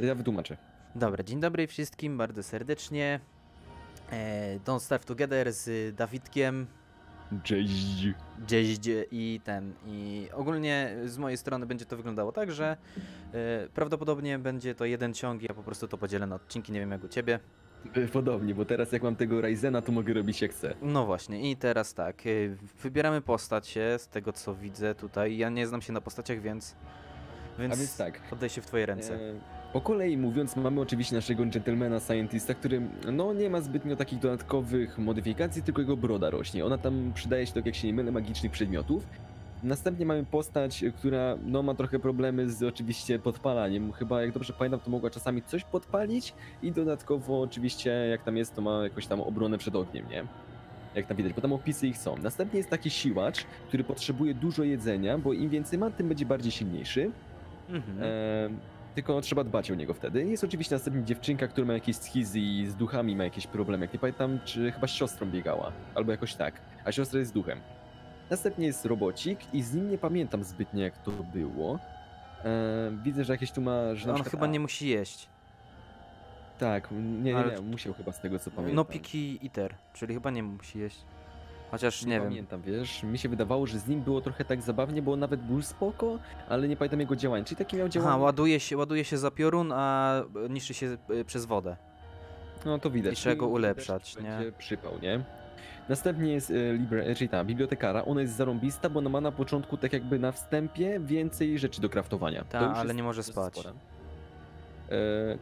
Ja wytłumaczę. Dobra, dzień dobry wszystkim, bardzo serdecznie. Don't Starve Together z Dawidkiem. Cześć. I ogólnie z mojej strony będzie to wyglądało tak, że prawdopodobnie będzie to jeden ciąg i ja po prostu to podzielę na odcinki, nie wiem jak u ciebie. Podobnie, bo teraz jak mam tego Ryzena, to mogę robić jak chcę. No właśnie, i teraz tak, wybieramy postacie z tego co widzę tutaj. Ja nie znam się na postaciach, więc tak, oddaj się w twoje ręce. Po kolei mówiąc, mamy oczywiście naszego gentlemana Scientista, który no nie ma zbytnio takich dodatkowych modyfikacji, tylko jego broda rośnie. Ona tam przydaje się, tak jak się nie mylę, magicznych przedmiotów. Następnie mamy postać, która no, ma trochę problemy z oczywiście podpalaniem. Chyba, jak dobrze pamiętam, to mogła czasami coś podpalić i dodatkowo oczywiście, jak tam jest, to ma jakąś tam obronę przed ogniem, nie? Jak tam widać, bo tam opisy ich są. Następnie jest taki siłacz, który potrzebuje dużo jedzenia, bo im więcej ma, tym będzie bardziej silniejszy. Mhm. Tylko trzeba dbać o niego wtedy. Jest oczywiście następnie dziewczynka, która ma jakieś schizy i z duchami ma jakieś problemy. Jak nie pamiętam, czy chyba z siostrą biegała, albo jakoś tak, a siostra jest z duchem. Następnie jest robocik i z nim nie pamiętam zbytnio jak to było. Widzę, że jakieś tu ma... Że on przykład, chyba nie musi jeść. Tak, nie, musiał chyba z tego co pamiętam. No picky eater, czyli chyba nie musi jeść. Chociaż nie wiem. Pamiętam, wiesz, mi się wydawało, że z nim było trochę tak zabawnie, bo on nawet był spoko, ale nie pamiętam jego działań. Czyli taki miał działanie... Aha, ładuje się za piorun, a niszczy się przez wodę. No to widać. I trzeba go ulepszać, widać, nie? Będzie przypał, nie? Następnie jest bibliotekara. Ona jest zarąbista, bo ona ma na początku tak jakby na wstępie więcej rzeczy do craftowania. Tak, ale nie może spać.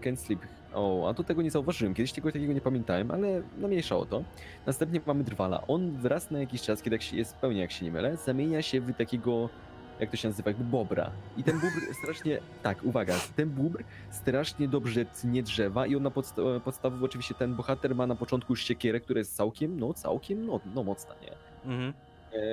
Can't sleep. O, a tu tego nie zauważyłem, kiedyś tego takiego nie pamiętałem, ale no mniejsza o to. Następnie mamy drwala. On wraz na jakiś czas, kiedy jest pełnia, jak się nie mylę, zamienia się w takiego, jak to się nazywa, jakby bobra. I ten bóbr strasznie, tak, uwaga, ten bóbr strasznie dobrze tnie drzewa i on na podstawowo oczywiście ten bohater ma na początku siekierę, która jest całkiem mocna, nie? Mhm.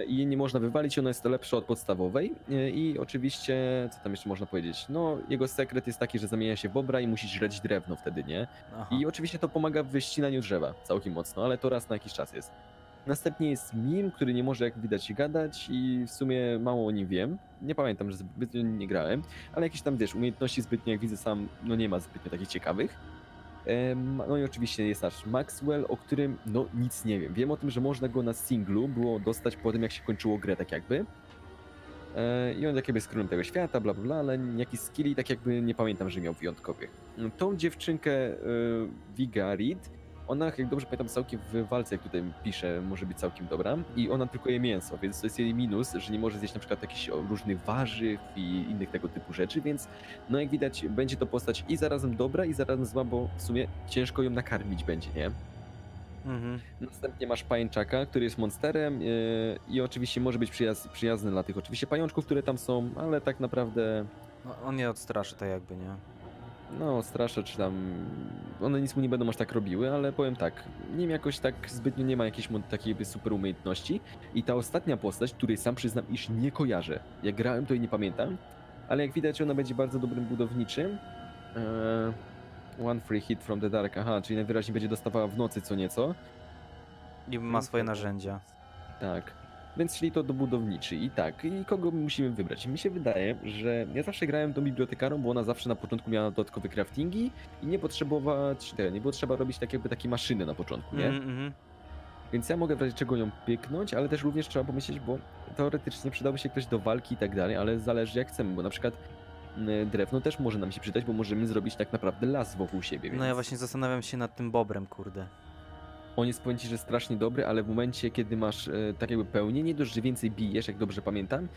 I jej nie można wywalić, ona jest lepsza od podstawowej i oczywiście, co tam jeszcze można powiedzieć, no jego sekret jest taki, że zamienia się w bobra i musi żreć drewno wtedy, nie? Aha. I oczywiście to pomaga w wyścinaniu drzewa całkiem mocno, ale to raz na jakiś czas jest. Następnie jest Mim, który nie może jak widać gadać i w sumie mało o nim wiem, nie pamiętam, że zbytnio nie grałem, ale jakieś tam wiesz, umiejętności zbytnio jak widzę sam, no nie ma zbytnio takich ciekawych. No i oczywiście jest nasz Maxwell, o którym no nic nie wiem. Wiem o tym, że można go na singlu było dostać po tym, jak się kończyło grę, tak jakby. I on tak jakby z królem tego świata, bla bla bla, ale jakiś skilli tak jakby nie pamiętam, że miał wyjątkowych. Tą dziewczynkę Wigarid, ona jak dobrze pamiętam całkiem w walce, jak tutaj pisze, może być całkiem dobra. I ona tylko je mięso, więc to jest jej minus, że nie może zjeść na przykład jakichś różnych warzyw i innych tego typu rzeczy, więc no jak widać będzie to postać i zarazem dobra i zarazem zła, bo w sumie ciężko ją nakarmić będzie, nie? Mhm. Następnie masz pajęczaka, który jest monsterem i oczywiście może być przyjazny dla tych oczywiście pajączków, które tam są, ale tak naprawdę... No, on je odstraszy tak jakby, nie? No, straszę, czy tam... One nic mu nie będą aż tak robiły, ale powiem tak, nim jakoś tak zbytnio nie ma jakiejś takiej super umiejętności. I ta ostatnia postać, której sam przyznam, iż nie kojarzę. Jak grałem, to jej nie pamiętam, ale jak widać ona będzie bardzo dobrym budowniczym. One free hit from the dark, aha, czyli najwyraźniej będzie dostawała w nocy co nieco. I ma swoje narzędzia. Tak. Więc szli to do budowniczy i tak, i kogo musimy wybrać? Mi się wydaje, że ja zawsze grałem tą bibliotekarą, bo ona zawsze na początku miała dodatkowe craftingi i nie było trzeba robić tak jakby takie maszyny na początku, nie? Więc ja mogę w razie czego ją pieknąć, ale też również trzeba pomyśleć, bo teoretycznie przydałby się ktoś do walki i tak dalej, ale zależy jak chcemy, bo na przykład drewno też może nam się przydać, bo możemy zrobić tak naprawdę las wokół siebie, więc... No ja właśnie zastanawiam się nad tym bobrem, kurde. On jest, powiem ci, że strasznie dobry, ale w momencie, kiedy masz tak jakby pełnię, nie dość, że więcej bijesz, jak dobrze pamiętam,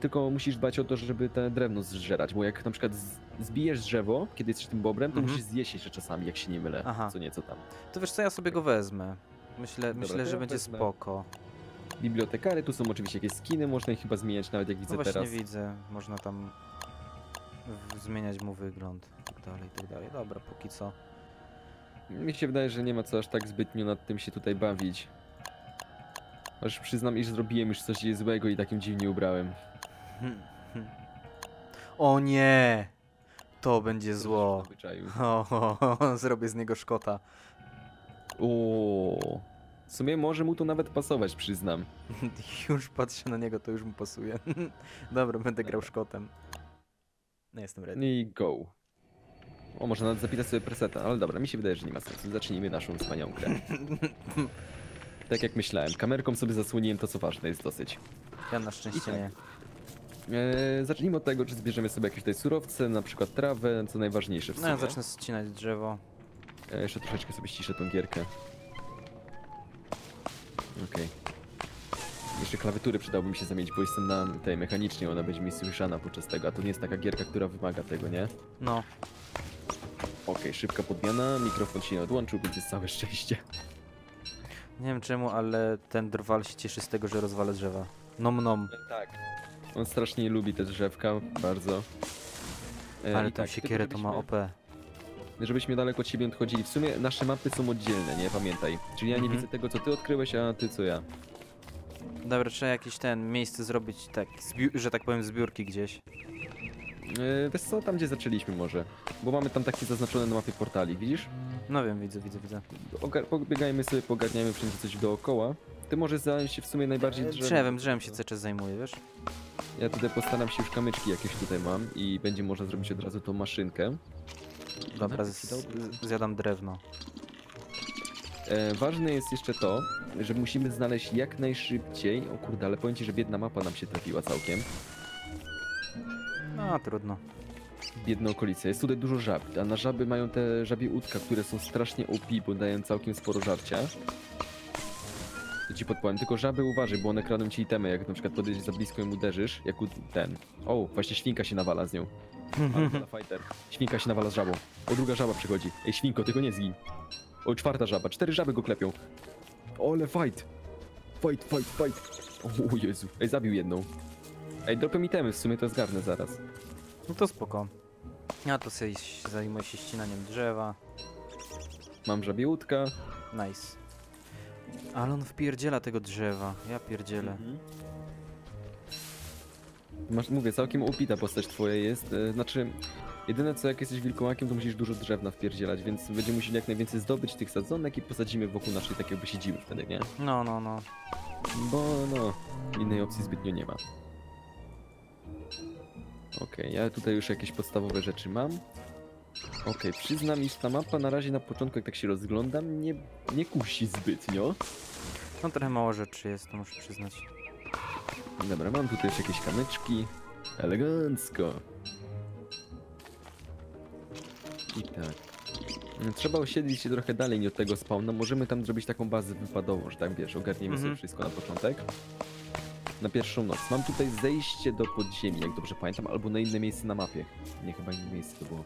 tylko musisz dbać o to, żeby te drewno zżerać, bo jak na przykład zbijesz drzewo, kiedy jesteś tym bobrem, to musisz zjeść jeszcze czasami, jak się nie mylę, aha, co nieco tam. To wiesz co, ja sobie go wezmę. Myślę, że będzie spoko. Bibliotekary, tu są oczywiście jakieś skiny, można ich chyba zmieniać nawet jak widzę teraz. No właśnie widzę, można tam zmieniać mu wygląd i tak dalej, dobra, póki co. Mi się wydaje, że nie ma co aż tak zbytnio nad tym się tutaj bawić. Aż przyznam, iż zrobiłem już coś złego i takim dziwnie ubrałem. O nie! To będzie zło. Zrobię z niego Szkota. O. W sumie może mu to nawet pasować, przyznam. Już patrzę na niego, to już mu pasuje. Dobra, będę grał Szkotem. No, jestem ready. I go. O, może nawet zapisać sobie preseta, ale dobra, mi się wydaje, że nie ma sensu. Zacznijmy naszą wspaniałą grę. Tak jak myślałem, kamerką sobie zasłoniłem to, co ważne jest dosyć. Ja na szczęście tak. Nie. Zacznijmy od tego, czy zbierzemy sobie jakieś tutaj surowce, na przykład trawę, co najważniejsze w sumie. No ja zacznę ścinać drzewo. Jeszcze troszeczkę sobie ściszę tą gierkę. Okej. Jeszcze klawiatury przydałoby mi się zamienić, bo jestem na tej mechanicznie, ona będzie mi słyszana podczas tego, a to nie jest taka gierka, która wymaga tego, nie? No. Okej, szybka podmiana, mikrofon się nie odłączył, będzie całe szczęście. Nie wiem czemu, ale ten drwal się cieszy z tego, że rozwala drzewa. Nom nom. Tak. On strasznie lubi te drzewka, bardzo. Ale tą tak, siekierę to ma OP. Żebyśmy daleko od siebie odchodzili. W sumie nasze mapy są oddzielne, nie? Pamiętaj. Czyli ja nie widzę tego, co ty odkryłeś, a ty co ja. Dobra, trzeba jakieś miejsce zrobić, tak, że tak powiem, zbiórki gdzieś. Wiesz co, tam gdzie zaczęliśmy może. Bo mamy tam takie zaznaczone na mapie portali, widzisz? No wiem, widzę. Pobiegajmy sobie, pogarniajmy wszędzie coś dookoła. Ty możesz zająć się w sumie najbardziej drzewem się cały czas zajmuję, wiesz? Ja tutaj postaram się, już kamyczki jakieś tutaj mam i będzie można zrobić od razu tą maszynkę. Dobra, zjadam drewno. Ważne jest jeszcze to, że musimy znaleźć jak najszybciej... O kurde, ale powiem ci, że biedna mapa nam się trafiła całkiem. No, trudno. Biedna okolica. Jest tutaj dużo żab, a na żaby mają te żabie łódka, które są strasznie OP, bo dają całkiem sporo żarcia. To ci podpowiem, tylko żaby uważaj, bo one kradną ci itemy, jak na przykład podejdziesz za blisko i uderzysz, jak ten... O, właśnie świnka się nawala z nią. Fighter. Świnka się nawala z żabą. O, druga żaba przychodzi. Ej, świnko, tylko nie zgin. O, czwarta żaba, 4 żaby go klepią. Ole, fight. O Jezu, ej, zabił jedną. Ej, dropią itemy, w sumie to zgarnę zaraz. No to spoko. Ja to sobie zajmuję się ścinaniem drzewa. Mam żabie łódka. Nice. Ale on wpierdziela tego drzewa, ja pierdzielę. Mówię, całkiem upita postać twoja jest, znaczy... Jedyne co, jak jesteś wilkołakiem, to musisz dużo drewna wpierdzielać, więc będziemy musieli jak najwięcej zdobyć tych sadzonek i posadzimy wokół naszej tak jakby siedziby wtedy, nie? No. Bo no, innej opcji zbytnio nie ma. Okej, ja tutaj już jakieś podstawowe rzeczy mam. Okej, przyznam, iż ta mapa na razie na początku, jak tak się rozglądam, nie kusi zbytnio. No trochę mało rzeczy jest, to muszę przyznać. Dobra, mam tutaj jeszcze jakieś kamyczki. Elegancko. I tak. Trzeba osiedlić się trochę dalej nie od tego spawna. Możemy tam zrobić taką bazę wypadową, że tak wiesz, ogarniemy sobie wszystko na początek. Na pierwszą noc. Mam tutaj zejście do podziemi, jak dobrze pamiętam, albo na inne miejsce na mapie. Nie, chyba inne miejsce to było.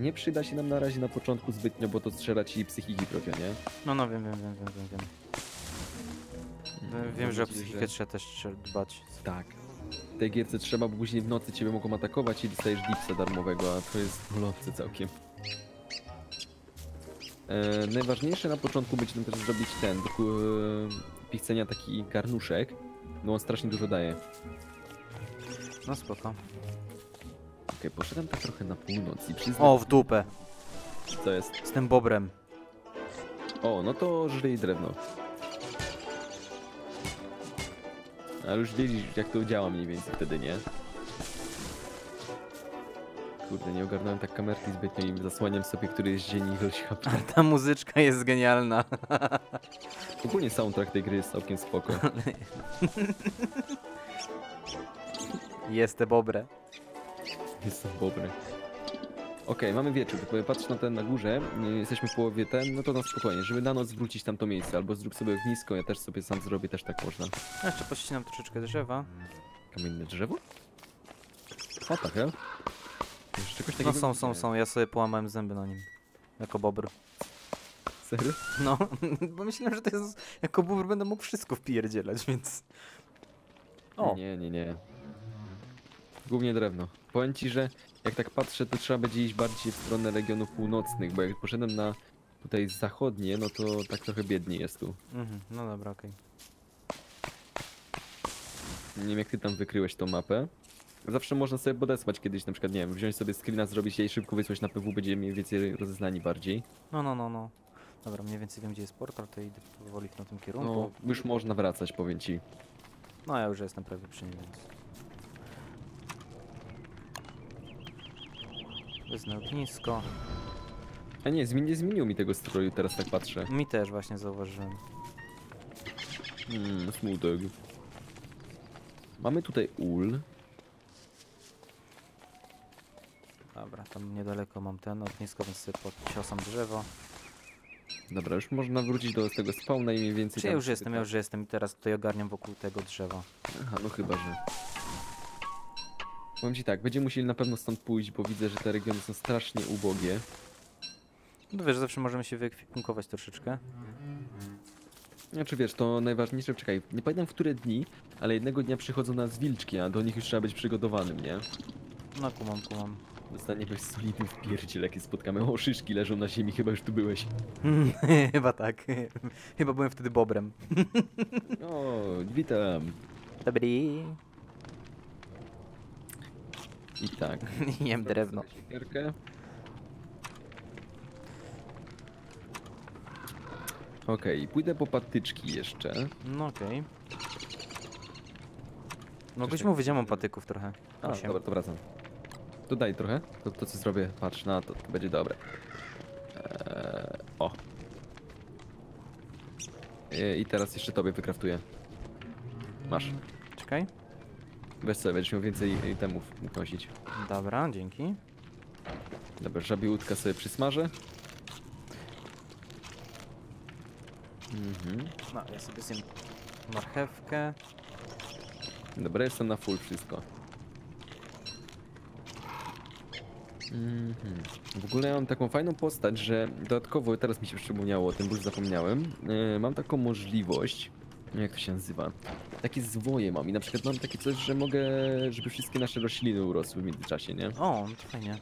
Nie przyda się nam na razie na początku zbytnio, bo to strzela ci psychiki trochę, nie? No, wiem. Wiem, że o psychikę trzeba też dbać. Tak. W tej gierce trzeba, bo później w nocy ciebie mogą atakować i dostajesz dipsa darmowego, a to jest bolące całkiem. Najważniejsze na początku będzie tam też zrobić pichcenia taki garnuszek, no on strasznie dużo daje. No spoko. Okej, poszedłem tak trochę na północ i przyznam... O, w dupę! Co jest? Z tym bobrem. O, no to żyj drewno. Ale już wiedzisz, jak to działa mniej więcej wtedy, nie? Kurde, nie ogarnąłem tak kamerki zbytnio i zasłaniam sobie, który jest dzień i ilość HP. Ale ta muzyczka jest genialna. Ogólnie soundtrack tej gry jest całkiem spoko. Jest to bobre. Okej, mamy wieczór, patrz na ten na górze, jesteśmy w połowie no to na spokojnie, żeby na noc zwrócić tamto miejsce, albo zrób sobie ognisko, ja też sobie sam zrobię, też tak można. Ja jeszcze pościnam troszeczkę drzewa. Kamienne drzewo? O tak, ja? Jeszcze czegoś takiego? No są, ja sobie połamałem zęby na nim, jako bobr. Serio? No, bo myślałem, że to jest, jako bobr będę mógł wszystko wpierdzielać, więc... O! Nie. Głównie drewno. Powiem ci, że jak tak patrzę, to trzeba będzie iść bardziej w stronę regionów północnych, bo jak poszedłem na tutaj zachodnie, no to tak trochę biednie jest tu. No dobra, okej. Nie wiem, jak ty tam wykryłeś tą mapę. Zawsze można sobie podesłać kiedyś, na przykład, nie wiem, wziąć sobie screena, zrobić jej szybko, wysłać na PW, będziemy mniej więcej rozeznani bardziej. No. Dobra, mniej więcej wiem, gdzie jest portal, to idę powoli na tym kierunku. No, już można wracać, powiem ci. No, ja już jestem prawie przy nim, więc... Wezmę ognisko. A nie, nie zmienił mi tego stroju, teraz tak patrzę. Mi też właśnie zauważyłem. Smutek. Mamy tutaj ul. Dobra, tam niedaleko mam ten ognisko, więc sobie podciosam drzewo. Dobra, już można wrócić do tego spawna i mniej więcej... Czy ja już jestem, tak? Ja już jestem i teraz tutaj ogarniam wokół tego drzewa. Aha, no chyba, że... Powiem ci tak, będziemy musieli na pewno stąd pójść, bo widzę, że te regiony są strasznie ubogie. No wiesz, zawsze możemy się wyekwipunkować troszeczkę. Znaczy wiesz, to najważniejsze, czekaj, nie pamiętam w które dni, ale jednego dnia przychodzą nas wilczki, a do nich już trzeba być przygotowanym, nie? No kumam. Dostanie jakoś solidny wpierdziel, jakie spotkamy. O, szyszki leżą na ziemi, chyba już tu byłeś. Chyba tak. Chyba byłem wtedy bobrem. O, witam. Dobry. I tak. Jem drewno. Okej, pójdę po patyczki jeszcze. No okej. Mogłeś mówić, ja mam patyków trochę. A, dobra, to wracam. Dodaj trochę, to co zrobię, patrz na to, to będzie dobre. O. I teraz jeszcze tobie wykraftuję. Masz. Czekaj. Weź sobie, będziesz miał więcej itemów nosić. Dobra, dzięki. Dobra, żabie łódka sobie przysmażę. No, ja sobie zjem marchewkę. Dobra, jestem na full wszystko. W ogóle ja mam taką fajną postać, że dodatkowo, teraz mi się przypomniało o tym, bo już zapomniałem, mam taką możliwość, jak to się nazywa, takie zwoje mam i na przykład mam takie coś, że mogę, żeby wszystkie nasze rośliny urosły w międzyczasie, nie? O, to fajnie.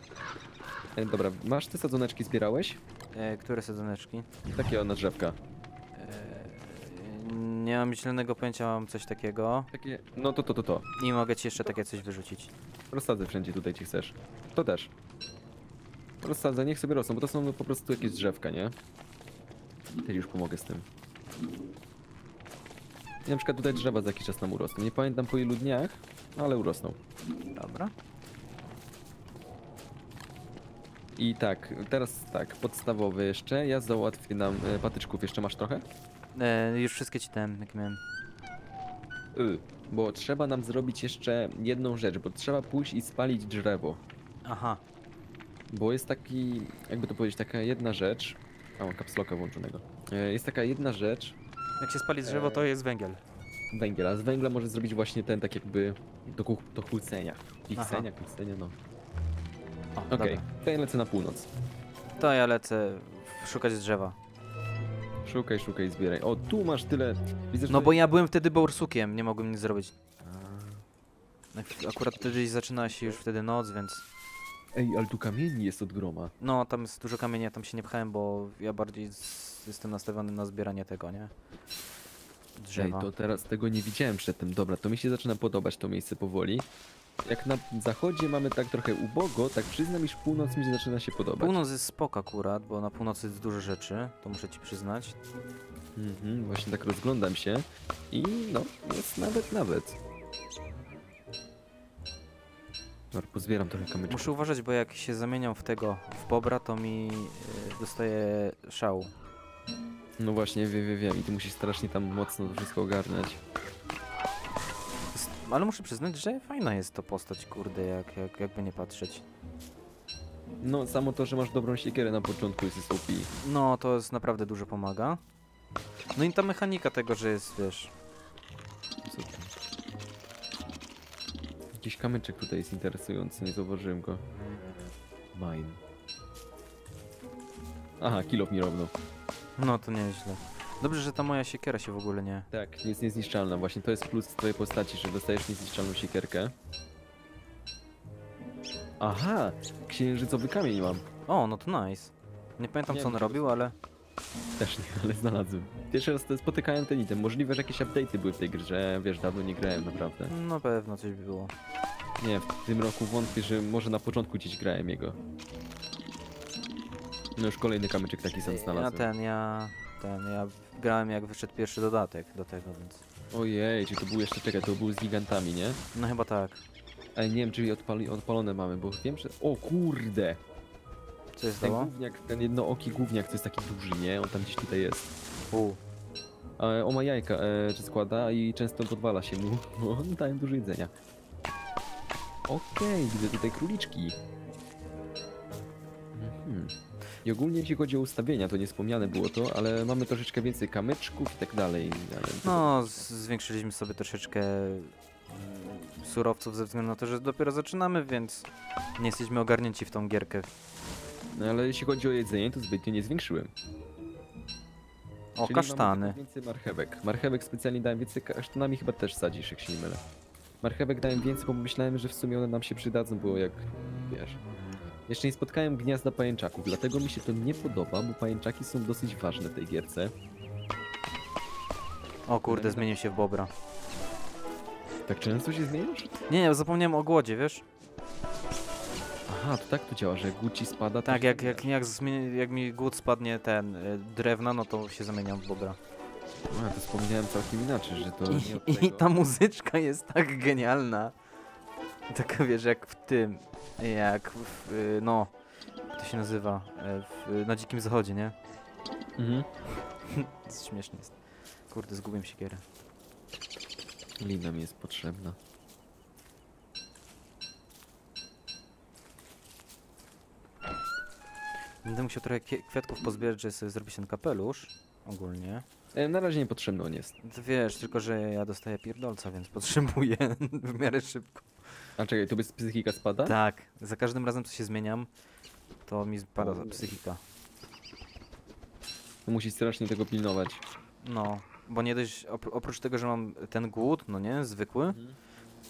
Dobra, masz te sadzoneczki, zbierałeś? Które sadzoneczki? Takie na drzewka. Nie mam zielonego pojęcia, mam coś takiego. Takie, no to. I mogę ci jeszcze takie coś wyrzucić. Rozsadzę wszędzie tutaj, ci chcesz. To też. Rozsadzę, niech sobie rosną, bo to są po prostu jakieś drzewka, nie? Ty już pomogę z tym. I na przykład tutaj drzewa za jakiś czas nam urosną. Nie pamiętam po ilu dniach, ale urosną. Dobra. I tak, teraz tak, podstawowy jeszcze. Ja załatwię nam patyczków. Jeszcze masz trochę? Już wszystkie ci dałem, jakie miałem. Bo trzeba nam zrobić jeszcze jedną rzecz, bo trzeba pójść i spalić drzewo. Aha. Bo jest taki, jakby to powiedzieć, taka jedna rzecz. A mam kapsloka włączonego. Jest taka jedna rzecz. Jak się spali drzewo, to jest węgiel. Węgiel, a z węgla może zrobić właśnie ten, tak jakby do kłócenia. Kłócenia, no. Okej, to ja lecę na północ. To ja lecę szukać drzewa. Szukaj i zbieraj. O, tu masz tyle. Widzę, no bo ja byłem wtedy borsukiem, nie mogłem nic zrobić. Akurat wtedy zaczynała się już wtedy noc, więc... Ej, ale tu kamieni jest od groma. No, tam jest dużo kamieni, ja tam się nie pchałem, bo ja bardziej jestem nastawiony na zbieranie tego, nie? Drzewa. Ej, to teraz tego nie widziałem przedtem. Dobra, to mi się zaczyna podobać to miejsce powoli. Jak na zachodzie mamy tak trochę ubogo, tak przyznam, iż północ mi zaczyna się podobać. Północ jest spoko akurat, bo na północy jest dużo rzeczy, to muszę ci przyznać. Właśnie tak rozglądam się i no, jest nawet. Dobra, pozbieram trochę kamyczków. Muszę uważać, bo jak się zamieniam w bobra, to mi dostaje szału. No właśnie, wiem i ty musisz strasznie tam mocno to wszystko ogarniać. Ale muszę przyznać, że fajna jest to postać, kurde, jakby nie patrzeć. No, samo to, że masz dobrą siekierę na początku jest OP. No, to jest naprawdę dużo pomaga. No i ta mechanika tego, że jest, wiesz... Jakiś kamyczek tutaj jest interesujący, nie zauważyłem go. Mine. Aha, kilof mi równo. No, to nieźle. Dobrze, że ta moja siekiera się w ogóle nie... Tak, jest niezniszczalna. Właśnie to jest plus twojej postaci, że dostajesz niezniszczalną siekierkę. Aha! Księżycowy kamień mam. O, no to nice. Nie pamiętam, co on robił, ale... Też nie, ale znalazłem. Pierwszy raz spotykałem ten item. Możliwe, że jakieś update'y były w tej grze. Wiesz, dawno nie grałem, naprawdę. No pewno coś by było. Nie, w tym roku wątpię, że może na początku gdzieś grałem jego. No już kolejny kamyczek taki sam znalazłem. Ja grałem, jak wyszedł pierwszy dodatek do tego, więc... Ojej, czy to był jeszcze, czekaj, to był z gigantami, nie? No chyba tak. Ale nie wiem, czy odpalone mamy, bo wiem, że... O kurde! Co jest ten gówniak, ten jednooki gówniak, to jest taki duży, nie? On tam gdzieś tutaj jest. On ma jajka, czy składa i często podwala się mu, bo on daje dużo jedzenia. Okej, widzę tutaj króliczki. I ogólnie jeśli chodzi o ustawienia, to niespomniane było to, ale mamy troszeczkę więcej kamyczków i tak dalej. No, zwiększyliśmy sobie troszeczkę surowców ze względu na to, że dopiero zaczynamy, więc nie jesteśmy ogarnięci w tą gierkę. No ale jeśli chodzi o jedzenie, to zbytnio nie zwiększyłem. O, czyli kasztany. Więcej marchewek. Marchewek specjalnie dałem więcej, kasztanami chyba też sadzisz, jak się nie mylę. Marchewek dałem więcej, bo myślałem, że w sumie one nam się przydadzą, bo jak wiesz. Jeszcze nie spotkałem gniazda pajęczaków, dlatego mi się to nie podoba, bo pajęczaki są dosyć ważne w tej gierce. O kurde, zmienił się w bobra. Tak często się zmieniasz? Nie, ja zapomniałem o głodzie, wiesz? Aha, to tak to działa, że głód ci spada? Tak, jak mi głód spadnie ten drewna, no to się zamieniam w bobra. A, to wspomniałem całkiem inaczej, że to... I ta muzyczka jest tak genialna. Taka, wiesz, jak w tym... Jak w, no... To się nazywa... na Dzikim Zachodzie, nie? Mhm. Śmiesznie jest. Kurde, zgubiłem siekierę. Lina mi jest potrzebna. Będę musiał trochę kwiatków pozbierać, żeby sobie zrobić ten kapelusz. Ogólnie. Na razie niepotrzebny on jest. Wiesz, tylko że ja dostaję pierdolca, więc potrzebuję w miarę szybko. A czekaj, to psychika spada? Tak. Za każdym razem, co się zmieniam, to mi spada psychika. To musisz strasznie tego pilnować. No, bo nie dość, oprócz tego, że mam ten głód, no nie, zwykły,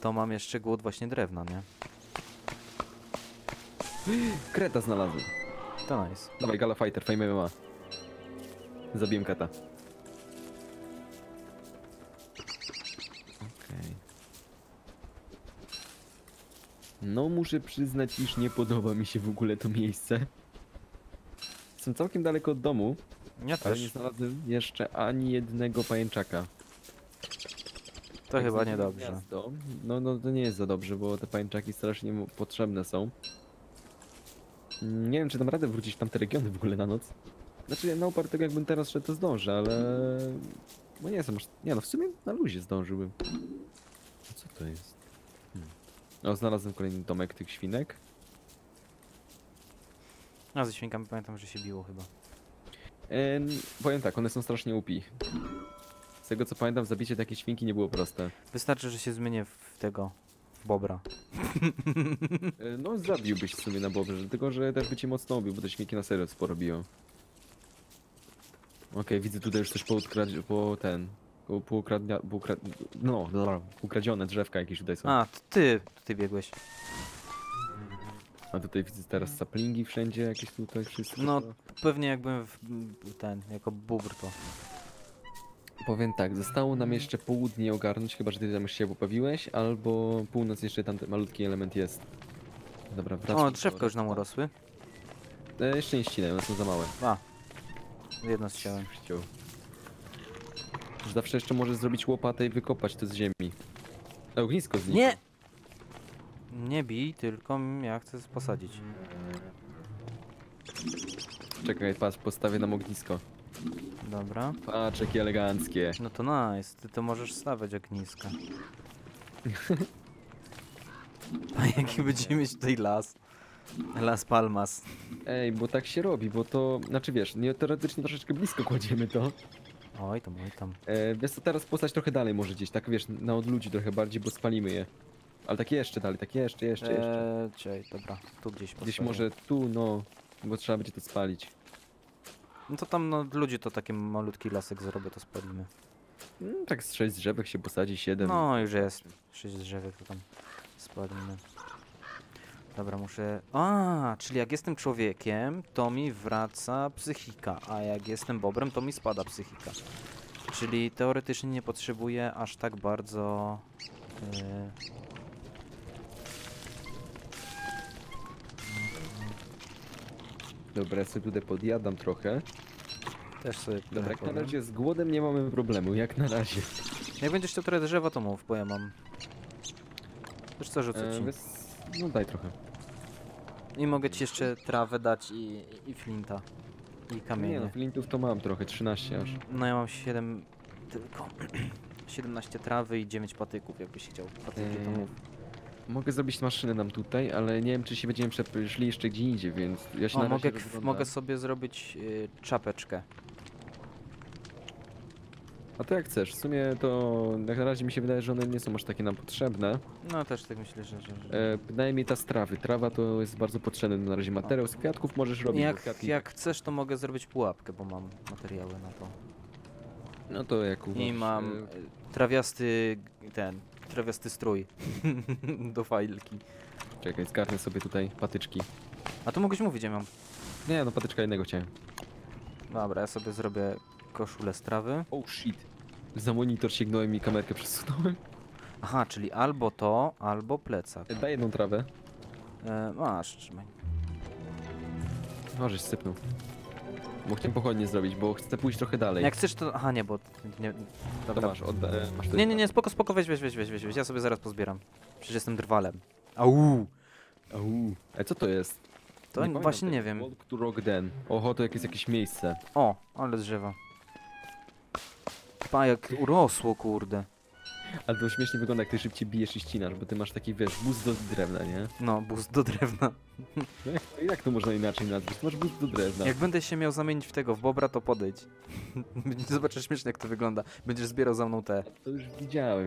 to mam jeszcze głód właśnie drewna, nie? Kreta znalazłem. To nice. Dawaj, Gala Fighter, fajmy MMA. Zabiję kata. No muszę przyznać, iż nie podoba mi się w ogóle to miejsce. Jestem całkiem daleko od domu. Ja też. Ale nie znalazłem jeszcze ani jednego pajęczaka. To tak chyba niedobrze. No to nie jest za dobrze, bo te pajęczaki strasznie potrzebne są. Nie wiem, czy dam radę wrócić w tamte regiony w ogóle na noc. Znaczy na opar tego jakbym teraz szedł, to zdążę, ale... No nie jestem aż... Nie no, w sumie na luzie zdążyłbym. A co to jest? No, znalazłem kolejny domek tych świnek. A ze świnkami pamiętam, że się biło chyba. Powiem tak, one są strasznie upi. Z tego co pamiętam, zabicie takiej świnki nie było proste. Wystarczy, że się zmienię w tego... w bobra. No, zabiłbyś w sumie na bobrze, tylko że też by cię mocno obił, bo te świnki na serio sporo biją. Okej, widzę tutaj już też ukradzione drzewka jakieś tutaj są. A, to ty tutaj biegłeś. A tutaj widzę teraz saplingi wszędzie jakieś tutaj wszystko. No pewnie jakbym jako bubr to. Powiem tak, zostało nam jeszcze południe ogarnąć, chyba że ty tam już się poprawiłeś, albo północ jeszcze tam malutki element jest. Dobra, wracam. O, drzewka już nam urosły. Jeszcze nie ścinę, one są za małe. A, jedno zciąłem. Zawsze jeszcze możesz zrobić łopatę i wykopać to z ziemi. Ognisko zniknie. Nie! Nie bij, tylko ja chcę posadzić. Czekaj, patrz, postawię nam ognisko. Dobra. Patrz, jakie eleganckie. No to nice, ty to możesz stawiać ogniska. A jaki będziemy mieć tutaj las? Las Palmas. Ej, bo tak się robi, bo to... Znaczy wiesz, teoretycznie troszeczkę blisko kładziemy to. Oj tam, oj tam. Wiesz co, teraz postać trochę dalej może gdzieś, tak wiesz, na od ludzi trochę bardziej, bo spalimy je. Ale tak jeszcze dalej, tak jeszcze. Czekaj, dobra, tu gdzieś postawię. Gdzieś może tu, no, bo trzeba będzie to spalić. No to tam no, od ludzi to taki malutki lasek zrobię, to spalimy. Tak z 6 drzewek się posadzi, 7. No już jest, 6 drzewek to tam spalimy. Dobra, muszę... A, czyli jak jestem człowiekiem, to mi wraca psychika, a jak jestem bobrem, to mi spada psychika. Czyli teoretycznie nie potrzebuję aż tak bardzo... Dobra, ja sobie tutaj podjadam trochę. Też sobie... Dobra, jak na razie z głodem nie mamy problemu, jak na razie. Jak będziesz chciał trochę drzewa, to mów, bo ja mam... Wiesz co, rzucę ci. No daj trochę. I mogę ci jeszcze trawę dać i flinta. I kamienie. Nie no, flintów to mam trochę, 13 aż. No ja mam 7 tylko. 17 trawy i 9 patyków, jakbyś chciał patyki to mów. Mogę zrobić maszynę nam tutaj, ale nie wiem czy się będziemy szli jeszcze gdzie indziej, więc ja się o, na razie mogę sobie zrobić czapeczkę. A to jak chcesz, w sumie to jak na razie mi się wydaje, że one nie są aż takie nam potrzebne. No też tak myślę, że... Bynajmniej ta z trawy. Trawa to jest bardzo potrzebny na razie materiał, z kwiatków możesz robić. Jak chcesz to mogę zrobić pułapkę, bo mam materiały na to. No to jak uważasz... I mam trawiasty strój do fajlki. Czekaj, zgarnę sobie tutaj patyczki. A to mogłeś mówić, ja mam. Nie, no patyczka jednego chciałem. Dobra, ja sobie zrobię koszulę z trawy. Oh shit. Za monitor sięgnąłem i kamerkę przesunąłem. Aha, czyli albo to, albo plecak. Daj jedną trawę. Masz, trzymaj. Możesz sypnął. Bo chciałem pochodnie zrobić, bo chcę pójść trochę dalej. Jak chcesz to... Aha, nie, bo... Nie, dobra. To masz, masz nie, nie, nie, spoko, weź, ja sobie zaraz pozbieram. Przecież jestem drwalem. Au. Co to jest? To nie właśnie nie wiem. Walk to rock den. Oho, to jest jakieś miejsce. O, ale drzewa. Pa, jak urosło, kurde. Ale to śmiesznie wygląda, jak ty szybciej bijesz i ścinasz, bo ty masz taki, wiesz, boost do drewna, nie? No, boost do drewna. No jak to można inaczej nazwać? Masz boost do drewna. Jak będę się miał zamienić w tego, w bobra, to podejdź. Zobaczysz śmiesznie, jak to wygląda. Będziesz zbierał za mną te. To już widziałem,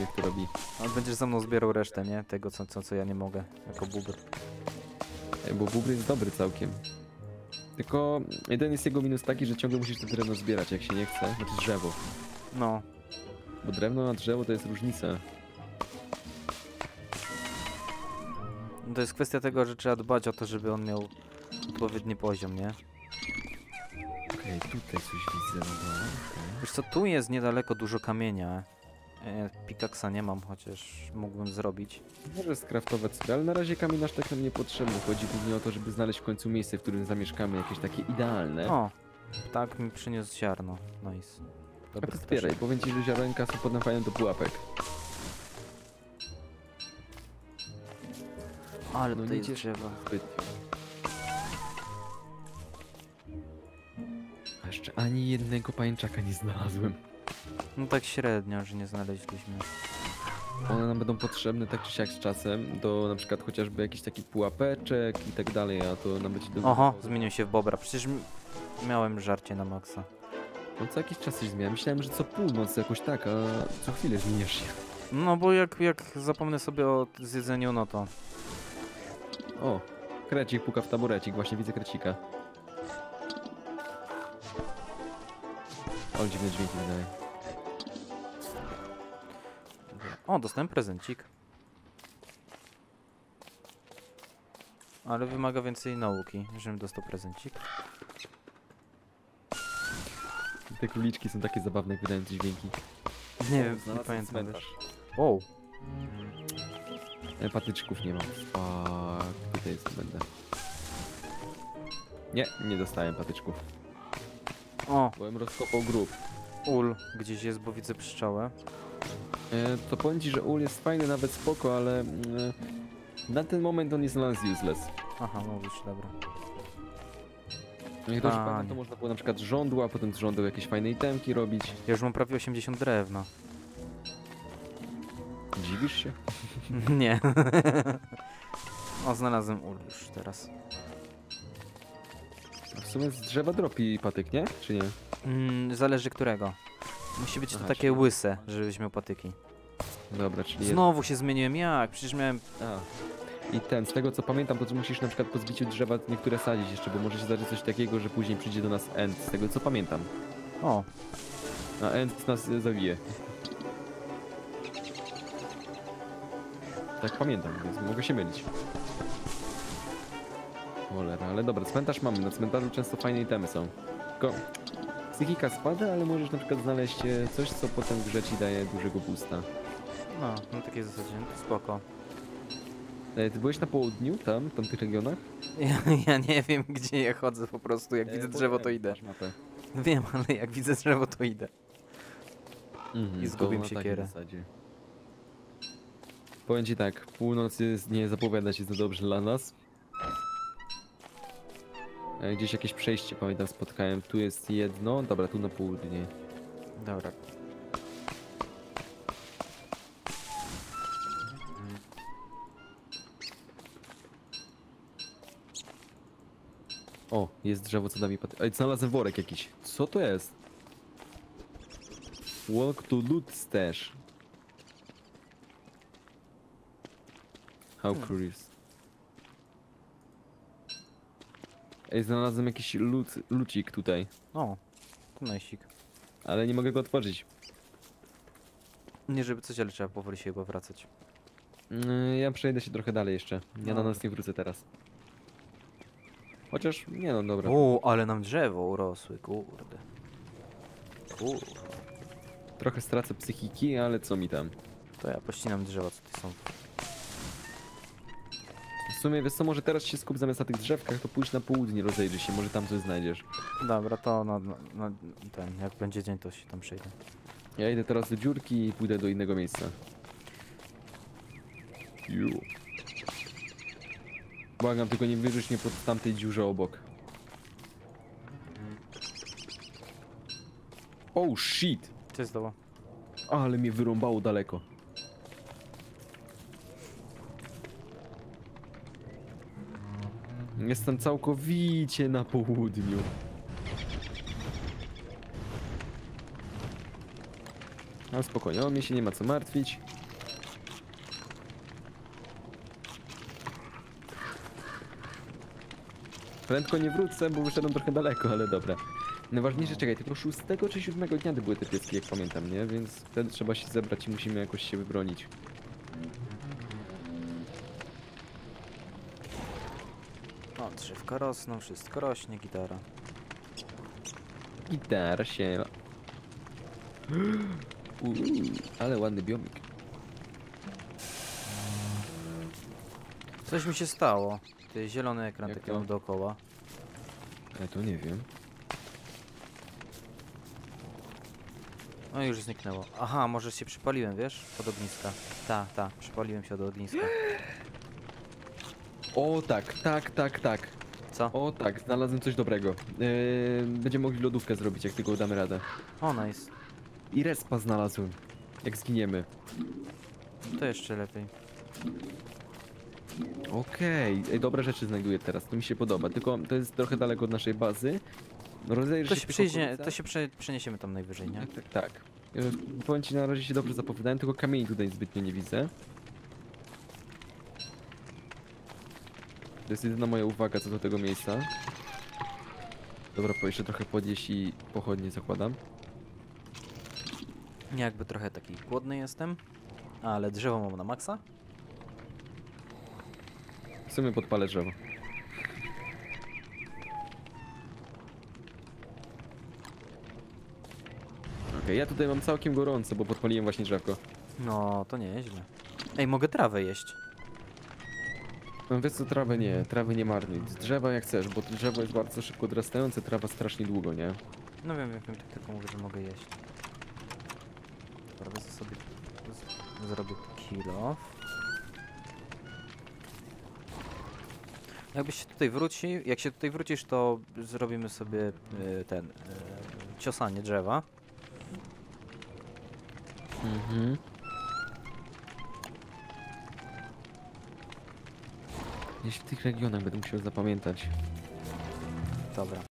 jak to robi. A będziesz za mną zbierał resztę, nie? Tego, co ja nie mogę, jako bubr. Bo bubr jest dobry całkiem. Tylko jeden jest jego minus taki, że ciągle musisz to drewno zbierać, jak się nie chce. Znaczy drzewo. No. Bo drewno na drzewo to jest różnica. To jest kwestia tego, że trzeba dbać o to, żeby on miał odpowiedni poziom, nie? Okej, tutaj coś widzę. Wiesz co, tu jest niedaleko dużo kamienia. Pikaksa nie mam, chociaż mógłbym zrobić. Może skraftować sobie, ale na razie kamień aż tak nam niepotrzebny. Chodzi głównie o to, żeby znaleźć w końcu miejsce, w którym zamieszkamy, jakieś takie idealne. O, ptak mi przyniósł ziarno. Nice. Dobra, a zbieraj, powiem ci, że ziarenka są podnafają do pułapek. Ale no to jest drzewa. A jeszcze ani jednego pajęczaka nie znalazłem. No tak średnio, że nie znaleźliśmy. One nam będą potrzebne tak czy siak z czasem, do na przykład chociażby jakiś taki pułapeczek i tak dalej, a to nam będzie... Oho, zmienił się w bobra, przecież miałem żarcie na maksa. No co jakiś czas coś zmienia. Myślałem, że co północ jakoś tak, a co chwilę zmieniasz się. No bo jak zapomnę sobie o zjedzeniu, no to... O, krecik puka w taburecik, właśnie widzę krecika. O, dziwne dźwięki wydaje. O, dostałem prezencik. Ale wymaga więcej nauki, żebym dostał prezencik. Te króliczki są takie zabawne, jak wydają te dźwięki. Nie wiem, nie pamiętam też. Wow. Patyczków nie mam. Fuck, tutaj jest, będę. Nie dostałem patyczków. O! Byłem rozkopał grób. Ul gdzieś jest, bo widzę pszczołę. To powiem ci, że ul jest fajny, nawet spoko, ale... na ten moment on jest dla nas useless. Aha, mówisz, dobra. Jak dobrze pamiętam, to można było na przykład z żądła, a potem z żądeł jakieś fajne itemki robić. Ja już mam prawie 80 drewna. Dziwisz się? Nie. O, znalazłem ul już teraz. A w sumie z drzewa dropi patyk, nie? Czy nie? Zależy którego. Musi być to takie łyse, żebyś miał patyki. Dobra, czyli... Znowu się zmieniłem, jak? Przecież miałem... I z tego co pamiętam, to musisz na przykład po zbiciu drzewa niektóre sadzić jeszcze, bo może się zdarzyć coś takiego, że później przyjdzie do nas Ent, z tego co pamiętam. O. A Ent nas zabije. Tak pamiętam, więc mogę się mylić. Cholera, ale dobra, cmentarz mamy, na cmentarzu często fajne itemy są. Tylko psychika spada, ale możesz na przykład znaleźć coś, co potem w grze ci daje dużego boosta. No, na takiej zasadzie, spoko. Ty byłeś na południu, tam, w tamtych regionach? Ja nie wiem, gdzie ja chodzę po prostu. Jak widzę drzewo, to idę. Wiem, ale jak widzę drzewo, to idę. I zgubiłem siekierę. Powiem ci tak, północ nie zapowiada się za dobrze dla nas. Gdzieś jakieś przejście, pamiętam, spotkałem. Tu jest jedno. Dobra, tu na południe. Dobra. O, jest drzewo, co da mi patrzeć. Ej, znalazłem worek jakiś. Co to jest? Walk to loot stash. How curious. Ej, znalazłem jakiś lucik tutaj. O, to najsik. Ale nie mogę go otworzyć. Nie, żeby coś, ale trzeba powoli się chyba wracać. Ja przejdę się trochę dalej jeszcze. Ja na nas nie wrócę teraz. Chociaż, nie no, dobra. O, ale nam drzewo urosły, kurde. Trochę stracę psychiki, ale co mi tam. To ja pościnam drzewa, co tu są. W sumie, wiesz co, może teraz się skup zamiast na tych drzewkach, to pójdź na południe, rozejrzyj się, może tam coś znajdziesz. Dobra, to ten, jak będzie dzień, to się tam przejdę. Ja idę teraz do dziurki i pójdę do innego miejsca. Błagam, tylko nie wyrzuć mnie pod tamtej dziurze obok. Oh shit! Co jest to? Ale mnie wyrąbało daleko. Jestem całkowicie na południu. Ale spokojnie, o mnie się nie ma co martwić. Prędko nie wrócę, bo wyszedłem trochę daleko, ale dobra. Najważniejsze, czekaj, tylko 6 czy 7 dnia to były te pieski, jak pamiętam, nie? Więc wtedy trzeba się zebrać i musimy jakoś się wybronić. O, drzewka rosną, wszystko rośnie, gitara. Gitara się... ale ładny biomik. Coś mi się stało. Ty zielony ekran, jak taki dookoła. Ja to nie wiem. No już zniknęło. Aha, może się przypaliłem, wiesz? Od ogniska. Ta, przypaliłem się od ogniska. O tak. Co? O tak, znalazłem coś dobrego. Będziemy mogli lodówkę zrobić, jak tylko damy radę. O, nice. I respa znalazłem, jak zginiemy. To jeszcze lepiej. Okej, dobre rzeczy znajduję teraz, to mi się podoba, tylko to jest trochę daleko od naszej bazy. To się przeniesiemy tam najwyżej, nie? Tak. Powiem ci, na razie się dobrze zapowiadałem, tylko kamieni tutaj zbytnio nie widzę. To jest jedyna moja uwaga co do tego miejsca. Dobra, po jeszcze trochę podnieść i pochodnie zakładam. Jakby trochę taki głodny jestem, ale drzewo mam na maksa. W sumie podpalę drzewo. Okej, ja tutaj mam całkiem gorąco, bo podpaliłem właśnie drzewko. No, to nieźle. Ej, mogę trawę jeść. No wiesz co, trawy nie marnuj. Drzewa jak chcesz, bo drzewo jest bardzo szybko odrastające, trawa strasznie długo, nie? No wiem, tak tylko mówię, że mogę jeść. Dobra, sobie zrobię kilo. Jakbyś się tutaj wrócił, jak się tutaj wrócisz, to zrobimy sobie ciosanie drzewa. Gdzieś w tych regionach będę musiał zapamiętać. Dobra.